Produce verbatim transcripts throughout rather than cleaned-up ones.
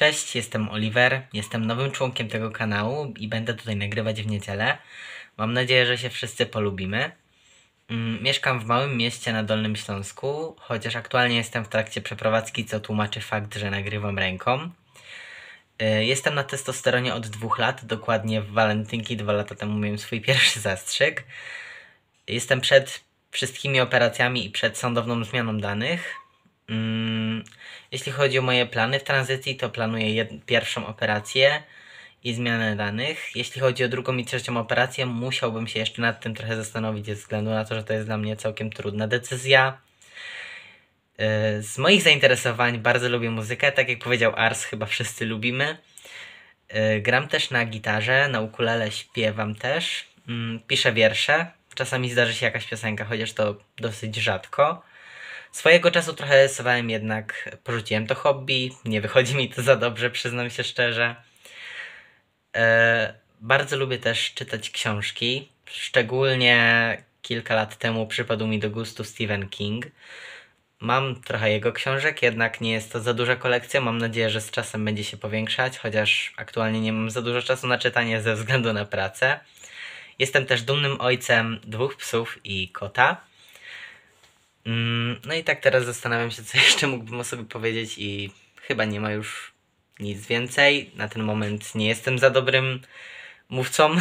Cześć, jestem Oliver, jestem nowym członkiem tego kanału i będę tutaj nagrywać w niedzielę. Mam nadzieję, że się wszyscy polubimy. Mieszkam w małym mieście na Dolnym Śląsku, chociaż aktualnie jestem w trakcie przeprowadzki, co tłumaczy fakt, że nagrywam ręką. Jestem na testosteronie od dwóch lat, dokładnie w walentynki dwa lata temu miałem swój pierwszy zastrzyk. Jestem przed wszystkimi operacjami i przed sądowną zmianą danych. Jeśli chodzi o moje plany w tranzycji, to planuję pierwszą operację i zmianę danych. Jeśli chodzi o drugą i trzecią operację, musiałbym się jeszcze nad tym trochę zastanowić, ze względu na to, że to jest dla mnie całkiem trudna decyzja. Z moich zainteresowań bardzo lubię muzykę, tak jak powiedział Ars, chyba wszyscy lubimy. Gram też na gitarze, na ukulele śpiewam też, piszę wiersze. Czasami zdarzy się jakaś piosenka, chociaż to dosyć rzadko. Swojego czasu trochę rysowałem, jednak porzuciłem to hobby, nie wychodzi mi to za dobrze, przyznam się szczerze. E, bardzo lubię też czytać książki, szczególnie kilka lat temu przypadł mi do gustu Stephen King. Mam trochę jego książek, jednak nie jest to za duża kolekcja, mam nadzieję, że z czasem będzie się powiększać, chociaż aktualnie nie mam za dużo czasu na czytanie ze względu na pracę. Jestem też dumnym ojcem dwóch psów i kota. No i tak teraz zastanawiam się, co jeszcze mógłbym o sobie powiedzieć i chyba nie ma już nic więcej. Na ten moment nie jestem za dobrym mówcą.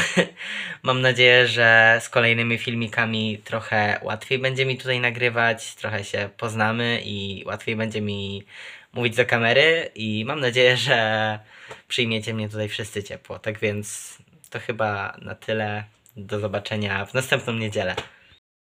Mam nadzieję, że z kolejnymi filmikami trochę łatwiej będzie mi tutaj nagrywać, trochę się poznamy i łatwiej będzie mi mówić do kamery i mam nadzieję, że przyjmiecie mnie tutaj wszyscy ciepło. Tak więc to chyba na tyle. Do zobaczenia w następną niedzielę.